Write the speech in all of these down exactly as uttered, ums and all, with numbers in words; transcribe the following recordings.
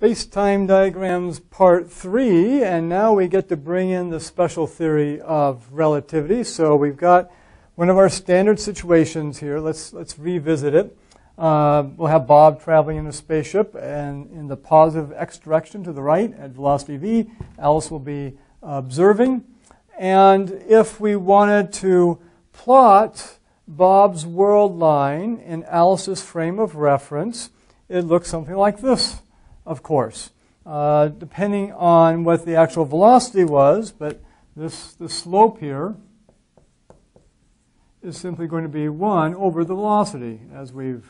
Space-time diagrams part three, and now we get to bring in the special theory of relativity. So we've got one of our standard situations here. Let's let's revisit it. Uh, we'll have Bob traveling in a spaceship and in the positive x direction to the right at velocity v. Alice will be observing. And if we wanted to plot Bob's world line in Alice's frame of reference, it looks something like this, of course, uh, depending on what the actual velocity was. But this, this slope here is simply going to be one over the velocity, as we've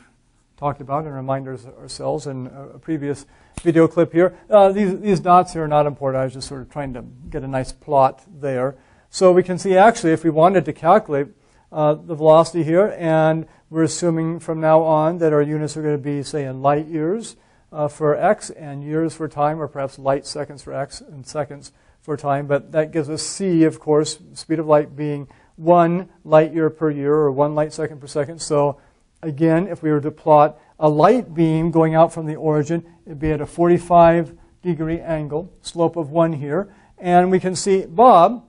talked about and reminders ourselves in a previous video clip here. Uh, these, these dots here are not important. I was just sort of trying to get a nice plot there. So we can see, actually, if we wanted to calculate uh, the velocity here, and we're assuming from now on that our units are going to be, say, in light years uh, for x and years for time, or perhaps light seconds for x and seconds for time. But that gives us c, of course, speed of light being one light year per year, or one light second per second. So again, if we were to plot a light beam going out from the origin, it'd be at a forty-five degree angle, slope of one here. And we can see Bob,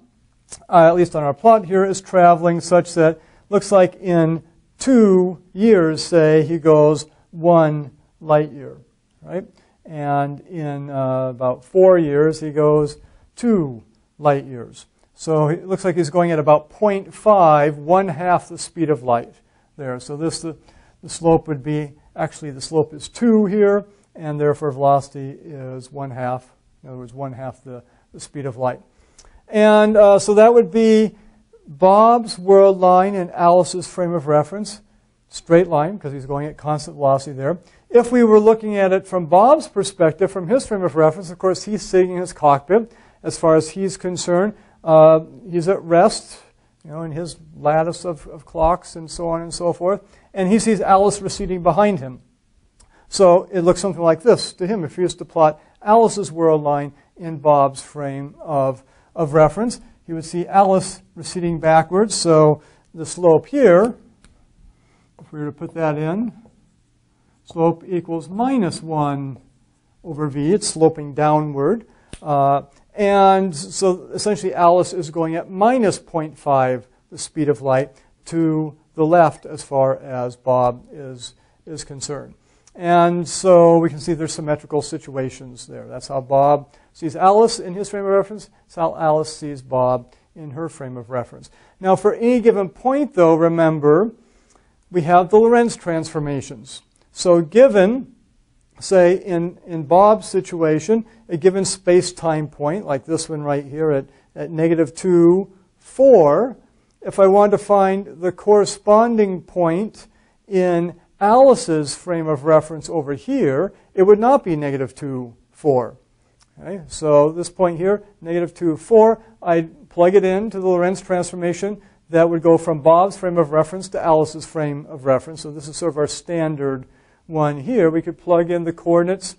uh, at least on our plot here, is traveling such that looks like in two years, say, he goes one light year, right? And in uh, about four years, he goes two light years. So it looks like he's going at about zero point five, one half the speed of light there. So this, the, the slope would be, actually the slope is two here, and therefore velocity is one half, in other words, one half the, the speed of light. And uh, so that would be Bob's world line and Alice's frame of reference, straight line, because he's going at constant velocity there. If we were looking at it from Bob's perspective, from his frame of reference, of course, he's sitting in his cockpit as far as he's concerned. Uh, he's at rest, you know, in his lattice of, of clocks and so on and so forth. And he sees Alice receding behind him. So it looks something like this to him if he was to plot Alice's world line in Bob's frame of, of reference. He would see Alice receding backwards. So the slope here, if we were to put that in, slope equals minus one over v. It's sloping downward. Uh, And so essentially Alice is going at minus zero point five the speed of light to the left as far as Bob is, is concerned. And so we can see there's symmetrical situations there. That's how Bob sees Alice in his frame of reference. That's how Alice sees Bob in her frame of reference. Now for any given point, though, remember, we have the Lorentz transformations. So given, say, in, in Bob's situation, a given space-time point, like this one right here at, at negative two, four, if I want to find the corresponding point in Alice's frame of reference over here, it would not be negative two, four. Okay? So this point here, negative two, four, I'd plug it into the Lorentz transformation. That would go from Bob's frame of reference to Alice's frame of reference. So this is sort of our standard one here. We could plug in the coordinates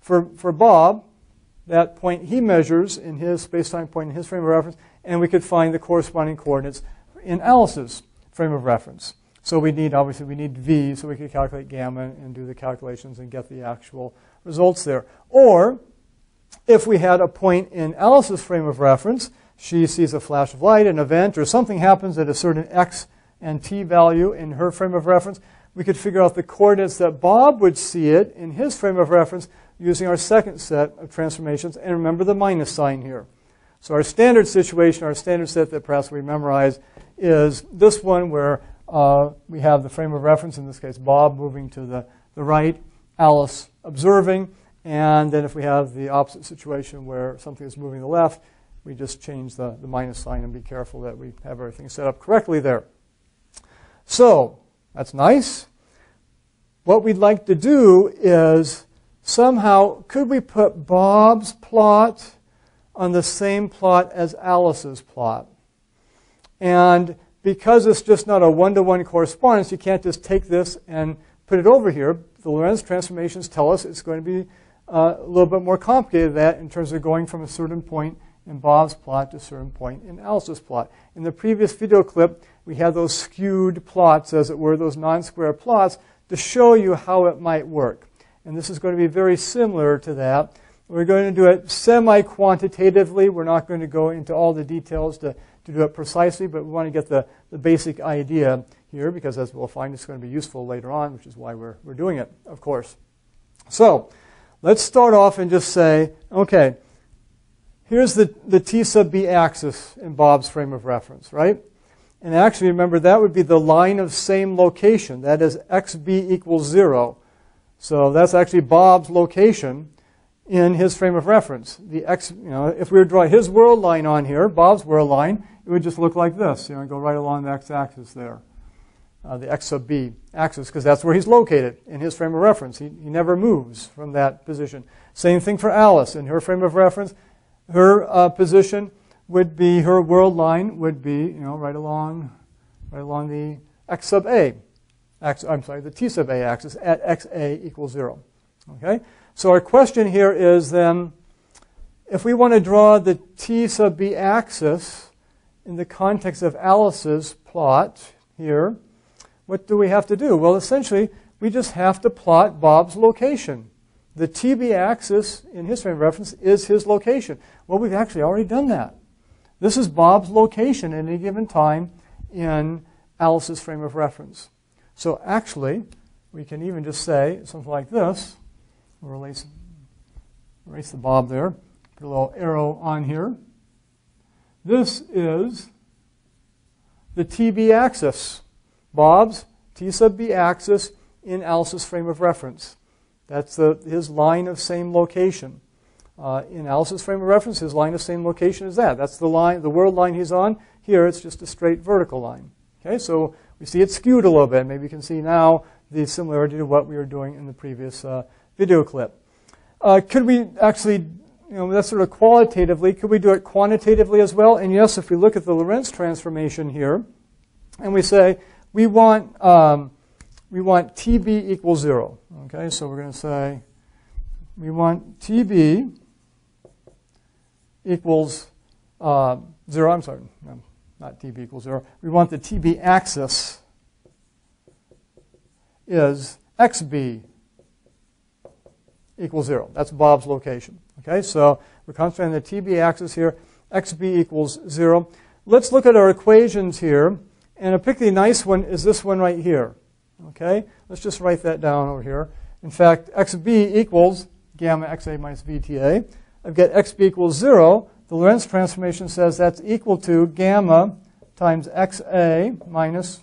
for, for Bob, that point he measures in his space-time point in his frame of reference, and we could find the corresponding coordinates in Alice's frame of reference. So we need, obviously, we need v, so we could calculate gamma and do the calculations and get the actual results there. Or if we had a point in Alice's frame of reference, she sees a flash of light, an event, or something happens at a certain x and t value in her frame of reference, we could figure out the coordinates that Bob would see it in his frame of reference using our second set of transformations. And remember the minus sign here. So our standard situation, our standard set that perhaps we memorize, is this one where uh, we have the frame of reference, in this case Bob moving to the, the right, Alice observing. And then if we have the opposite situation where something is moving to the left, we just change the, the minus sign and be careful that we have everything set up correctly there. So that's nice. What we'd like to do is somehow, could we put Bob's plot on the same plot as Alice's plot? And because it's just not a one-to-one correspondence, you can't just take this and put it over here. The Lorentz transformations tell us it's going to be uh, a little bit more complicated than that in terms of going from a certain point in Bob's plot to a certain point in Alice's plot. In the previous video clip, we had those skewed plots, as it were, those non-square plots, to show you how it might work. and this is going to be very similar to that. We're going to do it semi-quantitatively. We're not going to go into all the details to, to do it precisely, but we want to get the, the basic idea here, because as we'll find, it's going to be useful later on, which is why we're, we're doing it, of course. So let's start off and just say, okay, here's the, the T sub B axis in Bob's frame of reference, right? And actually, remember, that would be the line of same location. That is X B equals zero. So that's actually Bob's location in his frame of reference. The X, you know, if we were to draw his world line on here, Bob's world line, it would just look like this. You know, and go right along the x-axis there, uh, the X sub B axis, because that's where he's located in his frame of reference. He, he never moves from that position. Same thing for Alice in her frame of reference. Her uh, position would be, her world line would be, you know, right along, right along the X sub A, X, I'm sorry, the T sub A axis at X A equals zero. Okay. So our question here is then, if we want to draw the T sub B axis in the context of Alice's plot here, what do we have to do? Well, essentially, we just have to plot Bob's location. The T B axis in his frame of reference is his location. Well, we've actually already done that. This is Bob's location at any given time in Alice's frame of reference. So actually, we can even just say something like this. We'll erase, erase the Bob there, put a little arrow on here. This is the T B axis, Bob's T sub B axis in Alice's frame of reference. That's the, his line of same location. Uh, in Alice's frame of reference, his line of same location is that. That's the line, the world line he's on. Here, it's just a straight vertical line. Okay, so we see it's skewed a little bit. Maybe you can see now the similarity to what we were doing in the previous uh, video clip. Uh, could we actually, you know, that's sort of qualitatively. Could we do it quantitatively as well? And yes, if we look at the Lorentz transformation here, and we say we want um, we want T B equals zero. Okay, so we're going to say we want T B equals uh, zero. I'm sorry, no, not T B equals zero. We want the T B axis is X B equals zero. That's Bob's location. Okay, so we're concentrating on the T B axis here. X B equals zero. Let's look at our equations here, and a particularly nice one is this one right here. Okay, let's just write that down over here. In fact, X B equals gamma X A minus V T A. I've got X B equals zero. The Lorentz transformation says that's equal to gamma times X A minus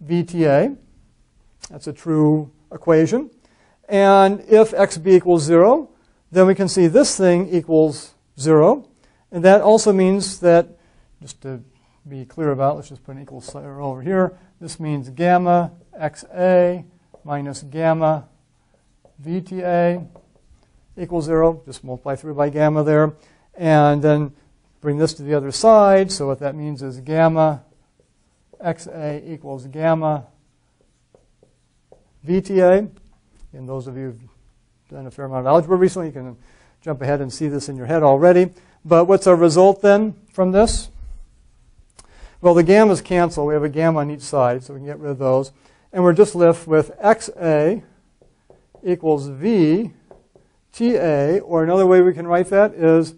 V T A. That's a true equation. And if X B equals zero, then we can see this thing equals zero. And that also means that, just to be clear about, let's just put an equal sign over here. This means gamma X A minus gamma V T A equals zero. Just multiply through by gamma there. And then bring this to the other side. So what that means is gamma X A equals gamma V T A. And those of you who've done a fair amount of algebra recently, you can jump ahead and see this in your head already. But what's our result then from this? Well, the gammas cancel. We have a gamma on each side, so we can get rid of those. And we're just left with X A equals V T A, or another way we can write that is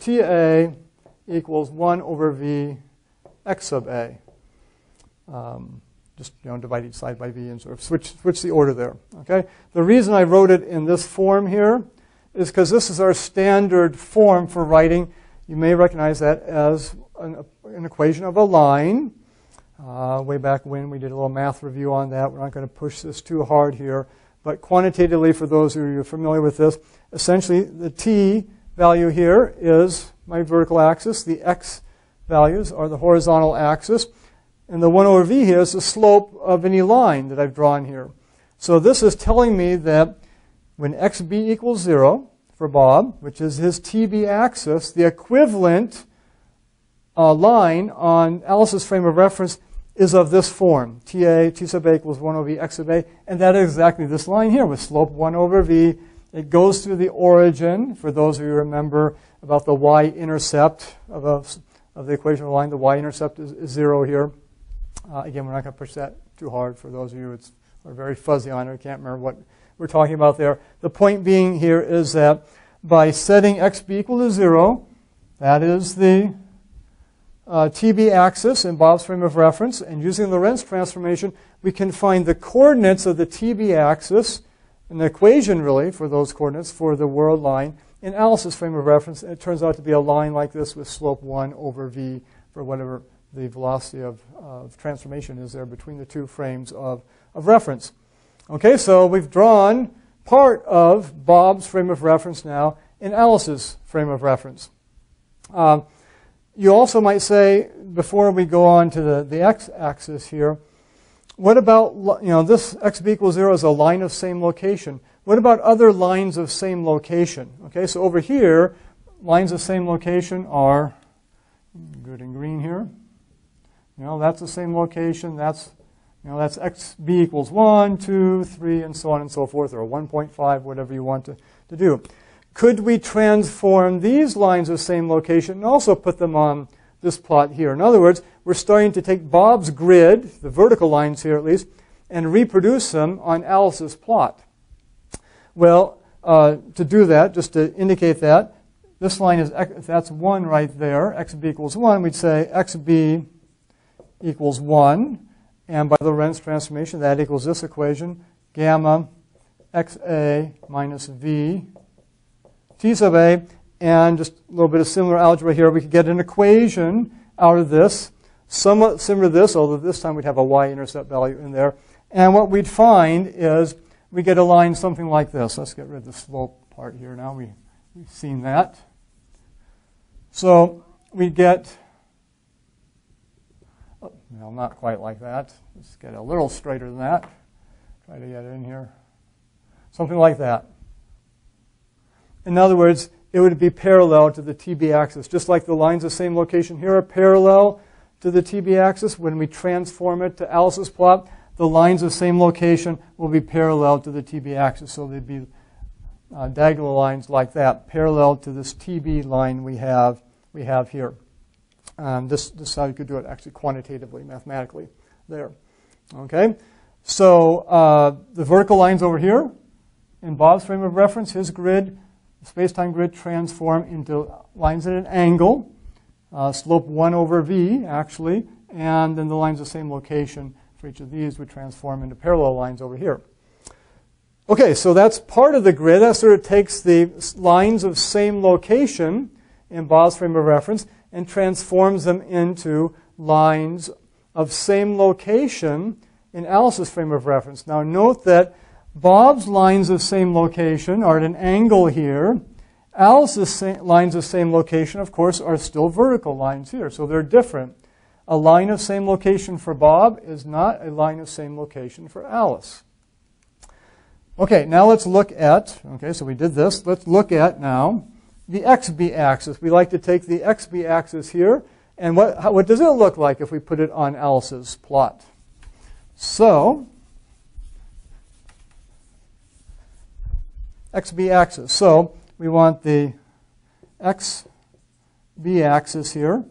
T A equals one over V X sub A. Um, just you know, divide each side by V and sort of switch, switch the order there. Okay? The reason I wrote it in this form here is because this is our standard form for writing. You may recognize that as an, an equation of a line. Uh, way back when we did a little math review on that. We're not going to push this too hard here. But quantitatively, for those who are familiar with this, essentially the T value here is my vertical axis. The X values are the horizontal axis. And the one over V here is the slope of any line that I've drawn here. So this is telling me that when X B equals zero for Bob, which is his T B axis, the equivalent Uh, line on Alice's frame of reference is of this form. T A, T sub A equals one over V, X sub A. And that is exactly this line here with slope one over V. It goes through the origin, for those of you who remember about the y-intercept of, a, of the equation of a line. The y-intercept is, is zero here. Uh, again, we're not going to push that too hard. For those of you, it's are very fuzzy on it. I can't remember what we're talking about there. The point being here is that by setting xb equal to zero, that is the uh, T B axis in Bob's frame of reference, and using the Lorentz transformation, we can find the coordinates of the T B axis, an equation really for those coordinates for the world line in Alice's frame of reference. And it turns out to be a line like this with slope one over v for whatever the velocity of, of transformation is there between the two frames of, of reference. Okay, so we've drawn part of Bob's frame of reference now in Alice's frame of reference. Um, you also might say, before we go on to the, the x-axis here, what about, you know, this xb equals zero is a line of same location. What about other lines of same location? Okay, so over here, lines of same location are good and green here. You know, that's the same location. That's, you know, that's xb equals one, two, three, and so on and so forth, or one point five, whatever you want to, to do. Could we transform these lines of same location and also put them on this plot here? In other words, we're starting to take Bob's grid, the vertical lines here at least, and reproduce them on Alice's plot. Well, uh, to do that, just to indicate that, this line is, if that's one right there, xb equals one, we'd say xb equals one, and by the Lorentz transformation, that equals this equation, gamma xa minus v t sub a, and just a little bit of similar algebra here. We could get an equation out of this, somewhat similar to this, although this time we'd have a y-intercept value in there. And what we'd find is we get a line something like this. Let's get rid of the slope part here now. We, we've seen that. So we get, well, not quite like that. Let's get a little straighter than that. Try to get in here. Something like that. In other words, it would be parallel to the T B axis. Just like the lines of same location here are parallel to the T B axis, when we transform it to Alice's plot, the lines of same location will be parallel to the T B axis. So they'd be uh, diagonal lines like that, parallel to this T B line we have, we have here. Um, this, this is how you could do it actually quantitatively, mathematically there. Okay, so uh, the vertical lines over here in Bob's frame of reference, his grid, space-time grid, transform into lines at an angle, uh, slope one over v, actually, and then the lines of the same location for each of these would transform into parallel lines over here. Okay, so that's part of the grid. That sort of takes the lines of same location in Bob's frame of reference and transforms them into lines of same location in Alice's frame of reference. Now, note that Bob's lines of same location are at an angle here. Alice's lines of same location, of course, are still vertical lines here, so they're different. A line of same location for Bob is not a line of same location for Alice. Okay, now let's look at, okay, so we did this. Let's look at now the xb axis. We like to take the xb axis here, and what, how, what does it look like if we put it on Alice's plot? So, xb axis. So we want the xb axis here.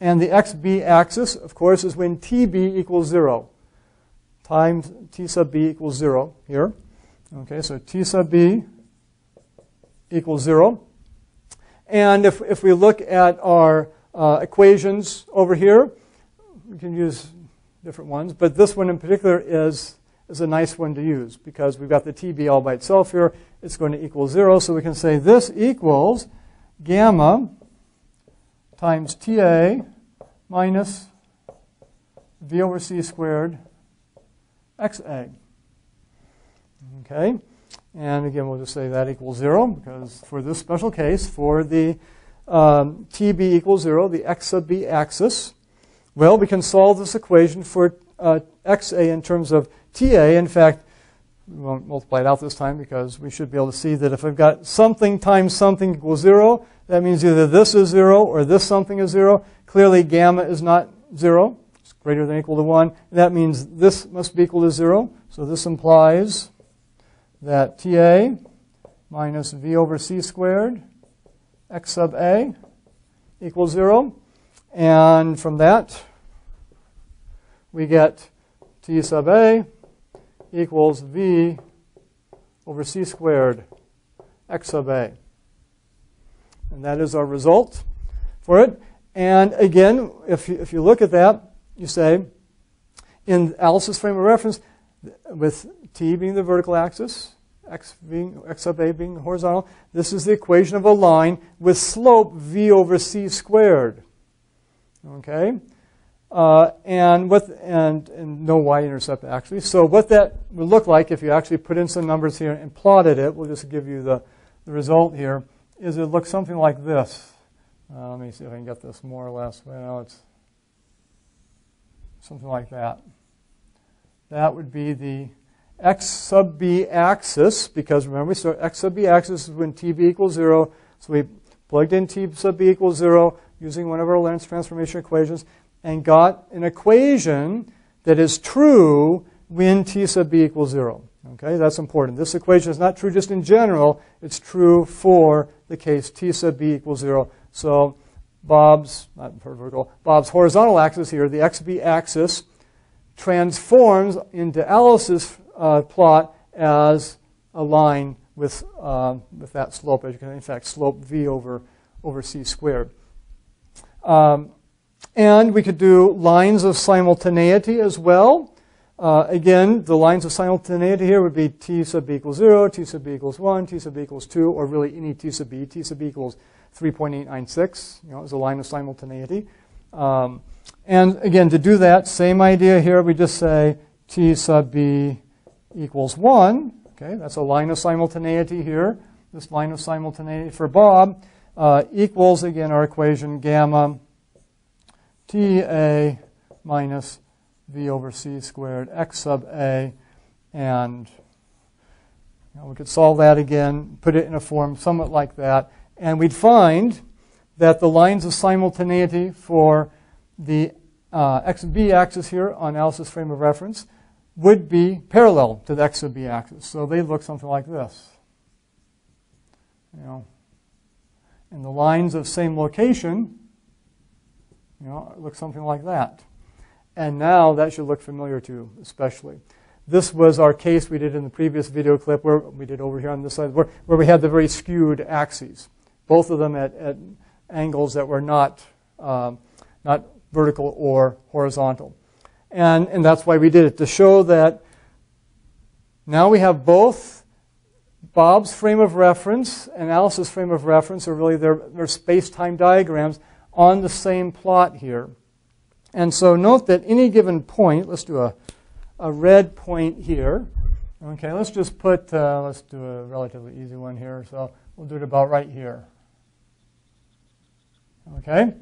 And the xb axis, of course, is when T B equals zero, times T sub B equals zero here. Okay, so T sub B equals zero. And if, if we look at our uh, equations over here, we can use different ones, but this one in particular is is a nice one to use because we've got the T B all by itself here. It's going to equal zero, so we can say this equals gamma times T A minus V over C squared X A. Okay, and again, we'll just say that equals zero because for this special case, for the um, T B equals zero, the X sub B axis, well, we can solve this equation for uh, X A in terms of T A. In fact, we won't multiply it out this time because we should be able to see that if I've got something times something equals zero, that means either this is zero or this something is zero. Clearly, gamma is not zero. It's greater than or equal to one. That means this must be equal to zero. So this implies that T A minus V over C squared X sub A equals zero. And from that, we get T sub A equals v over c squared x sub a. And that is our result for it. And again, if you, if you look at that, you say, in Alice's frame of reference, with t being the vertical axis, x being x sub a being horizontal, this is the equation of a line with slope v over c squared. Okay, uh, and what and, and no y-intercept actually. So what that would look like if you actually put in some numbers here and plotted it, we'll just give you the, the result here. Is it looks something like this? Uh, let me see if I can get this more or less. Well, it's something like that. That would be the x sub b axis, because remember, so x sub b axis is when tb equals zero. So we plugged in t sub b equals zero using one of our Lorentz transformation equations and got an equation that is true when t sub b equals zero. Okay, that's important. This equation is not true just in general. It's true for the case t sub b equals zero. So Bob's, not vertical, Bob's horizontal axis here, the xb axis, transforms into Alice's uh, plot as a line with, uh, with that slope, as you can in fact slope v over, over c squared. Um, and we could do lines of simultaneity as well. Uh, again, the lines of simultaneity here would be t sub b equals zero, t sub b equals one, t sub b equals two, or really any t sub b. T sub b equals three point eight nine six, you know, is a line of simultaneity. Um, and again, to do that, same idea here. We just say t sub b equals one. Okay, that's a line of simultaneity here. This line of simultaneity for Bob uh, equals, again, our equation gamma ta minus v over c squared x sub a. And you know, we could solve that again, put it in a form somewhat like that. And we'd find that the lines of simultaneity for the uh, x and b axis here on Alice's frame of reference would be parallel to the x and b axis. So they look something like this. You know, and the lines of same location, you know, look something like that. And now that should look familiar to you, especially. This was our case we did in the previous video clip where we did over here on this side, where, where we had the very skewed axes, both of them at, at angles that were not, um, not vertical or horizontal. And, and that's why we did it, to show that now we have both Bob's frame of reference and Alice's frame of reference, or really their, their space-time diagrams, on the same plot here. And so note that any given point, let's do a a red point here. Okay, let's just put, uh, let's do a relatively easy one here. So we'll do it about right here. Okay.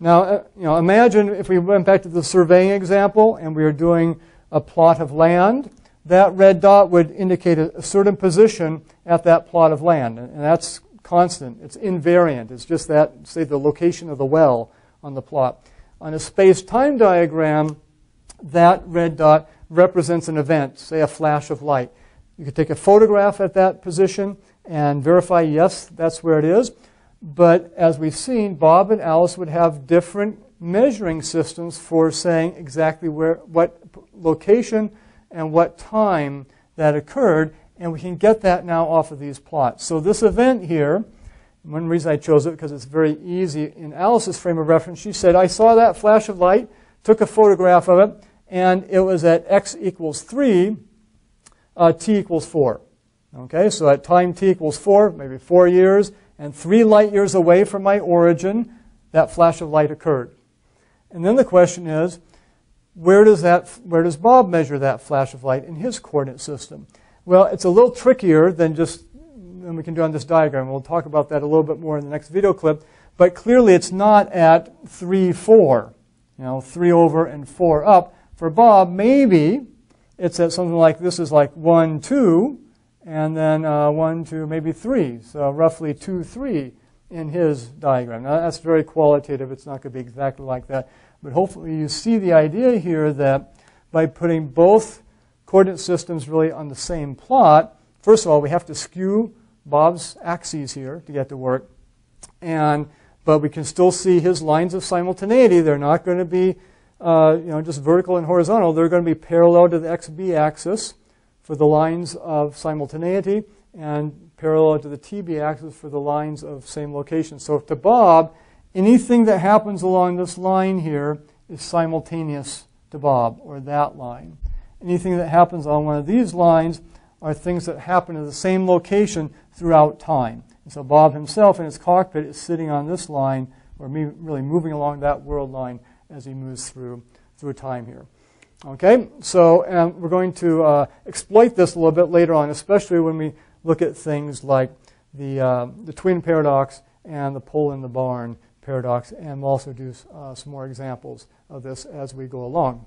Now, uh, you know, imagine if we went back to the surveying example and we were doing a plot of land, that red dot would indicate a, a certain position at that plot of land. And, and that's constant. It's invariant. It's just that, say, the location of the well on the plot. On a space-time diagram, that red dot represents an event, say a flash of light. You could take a photograph at that position and verify, yes, that's where it is. But as we've seen, Bob and Alice would have different measuring systems for saying exactly where, what location and what time that occurred. And we can get that now off of these plots. So this event here, one reason I chose it because it's very easy. In Alice's frame of reference, she said, I saw that flash of light, took a photograph of it, and it was at x equals three, uh, t equals four. Okay, so at time t equals four, maybe four years, and three light years away from my origin, that flash of light occurred. And then the question is, where does that, where does Bob measure that flash of light in his coordinate system? Well, it's a little trickier than just than we can do on this diagram. We'll talk about that a little bit more in the next video clip. But clearly, it's not at three, four. You know, three over and four up. For Bob, maybe it's at something like this is like one, two, and then uh, one, two, maybe three. So roughly two, three in his diagram. Now, that's very qualitative. It's not going to be exactly like that. But hopefully you see the idea here that by putting both coordinate systems really on the same plot, first of all, we have to skew Bob's axes here to get to work. And but we can still see his lines of simultaneity. They're not going to be uh, you know, just vertical and horizontal. They're going to be parallel to the X B axis. for the lines of simultaneity and parallel to the T B axis for the lines of same location. So to Bob, anything that happens along this line here is simultaneous to Bob, or that line. Anything that happens on one of these lines are things that happen at the same location throughout time. And so Bob himself in his cockpit is sitting on this line, or me really moving along that world line as he moves through, through time here. Okay, so um, we're going to uh, exploit this a little bit later on, especially when we look at things like the, uh, the twin paradox and the pole in the barn paradox, and we'll also do uh, some more examples of this as we go along.